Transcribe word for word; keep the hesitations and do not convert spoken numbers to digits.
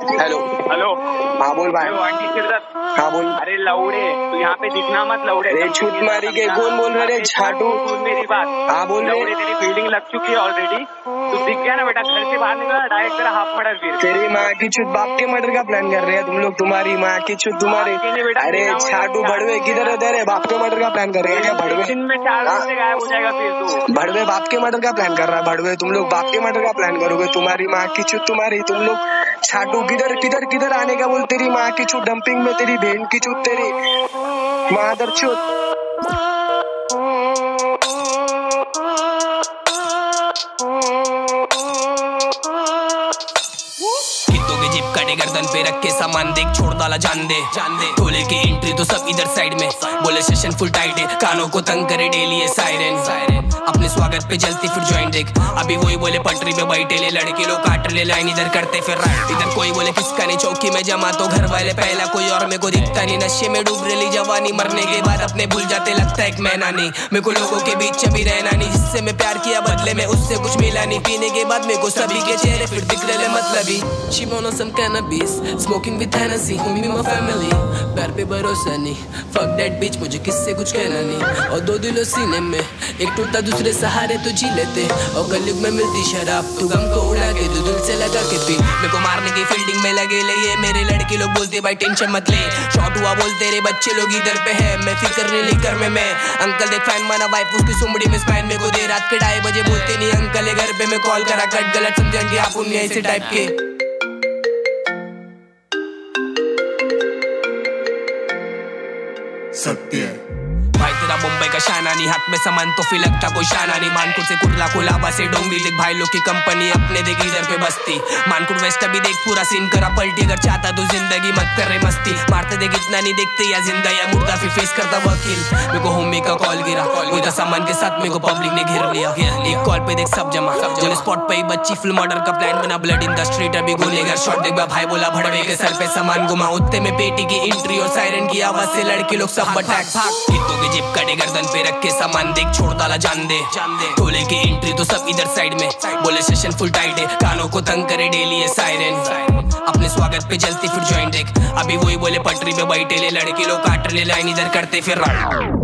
Hello hello हाँ बोल भाई। हाँ बोल। अरे लौड़े तू यहाँ पे दिखना मत लौड़े। छूट मारी के कौन बोल रहे झाटू मेरी बात। हाँ बोल रहे तेरी फील्डिंग लग चुकी है ऑलरेडी। तू दिख गया ना बेटा, घर से बाहर निकला डायरेक्ट तेरा हाफ मर्डर फिर। तेरी माँ की छूट बाप के मर्डर का प्लान कर रहे हैं तुम लोग। तुम्हारी माँ की छूट तुम्हारे। अरे झाटू भड़वे किधर है तेरे? बाप के मर्डर का प्लान कर रहे हैं भड़वे। दिन में चार घंटे गायब हो जाएगा फिर तू। भड़वे बाप के मर्डर का प्लान कर रहा है। भड़वे तुम लोग बाप के मर्डर का प्लान करोगे। तुम्हारी माँ की छूट तुम्हारी। तुम लोग झाटू किधर किधर किधर आने का बोल। तेरी माँ की छूट डंपिंग में, तेरी बहन की छूट, तेरी मादर छूट। गर्दन पे रख के सामान देख छोड़ डाला जान दे जान दे। टोले की एंट्री तो सब इधर साइड में। बोले सेशन फुल टाइट है, कानों को तंग करे डेली है सायरन सायरन। अपने स्वागत पे जलती फिर जॉइंट देख। अभी वही बोले पटरी पे बैठे ले लड़के लोग काट ले लाइन इधर करते फिर राइट। इधर कोई बोले किसका नहीं चौकी में जमा तो घर वाले पहला कोई और मेरे को दिखता नहीं। नशे में डूब रही जवानी मरने के बाद अपने भूल जाते लगता एक महीना नहीं। मेरे को लोगों के बीच भी रहना नहीं। जिससे मैं प्यार किया बदले में उससे कुछ मिला नहीं। पीने के बाद मेरे को सभी के चेहरे फिर दिख रहे मतलब शिमोनो सम कहना Smoking with Hennessy, me my family. पैर पे भरोसा नहीं, fuck that bitch, मुझे किससे कुछ कहना नहीं। और दो दिलों सीने में, एक टूटा दूसरे सहारे तो जी लेते। और कलयुग में मिलती शराब, तू गम को उड़ा के तू दिल से लगा के पी। मेरे को मारने की फील्डिंग में लगे ले ये मेरे लड़के लोग बोलते भाई टेंशन मत ले। शॉट हुआ बोल तेरे बच्चे लोग इधर पे है। मैं फिक्र नहीं लेकर में मैं अंकल देख फैन माना वाइफ उसकी सुमड़ी में स्पैन। मेरे को देर रात के ढाई बजे बोलते नहीं अंकल है घर पे। मैं कॉल करा कट गलत समझेंगे आप उन ऐसे टाइप के। सत्य भाई तेरा मुंबई का शाना नहीं। हाथ में सामान तो फिलकता कोई शाना नहीं। मानकुर से कुर्ला को लाबा से डोंगरी देख भाई लोग की कंपनी अपने देख इधर पे बस्ती। मानकुर वेस्ट अभी देख पूरा सीन करा पलटी। अगर चाहता तो जिंदगी मत कर रे मस्ती। मारते देख इतना नहीं देखते या जिंदा या मुर्दा फिर फेस करता वकील। मेरे को होमी का कॉल गिरा उधर सामान के साथ मेरे को पब्लिक ने घेर लिया। एक कॉल पे देख सब जमा जो स्पॉट पे बच्ची फुल मर्डर का प्लान बना। ब्लड इन द स्ट्रीट अभी गोलीगर शॉट देख भाई बोला भड़वे के सर पे सामान घुमा। उत्ते में पेटी की एंट्री और सायरन की आवाज से लड़के लोग सब अटैक भाग। जिप कड़े गर्दन पे रख के सामान देख छोड़ डाला जान दे जान दे। टोले की एंट्री तो सब इधर साइड में। बोले सेशन फुल टाइट है, कानों को तंग करे डेली है सायरन। अपने स्वागत पे जलती फिर जॉइंट देख। अभी वही बोले पटरी पे बैठे ले लड़के लोग काट ले लाइन इधर करते फिर राइट।